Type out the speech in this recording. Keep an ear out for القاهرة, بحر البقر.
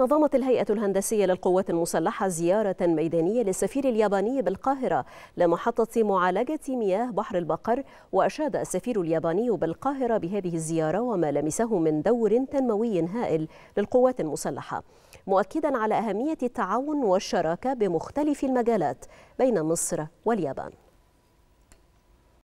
نظمت الهيئة الهندسية للقوات المسلحة زيارة ميدانية للسفير الياباني بالقاهرة لمحطة معالجة مياه بحر البقر، وأشاد السفير الياباني بالقاهرة بهذه الزيارة وما لمسه من دور تنموي هائل للقوات المسلحة، مؤكدا على أهمية التعاون والشراكة بمختلف المجالات بين مصر واليابان.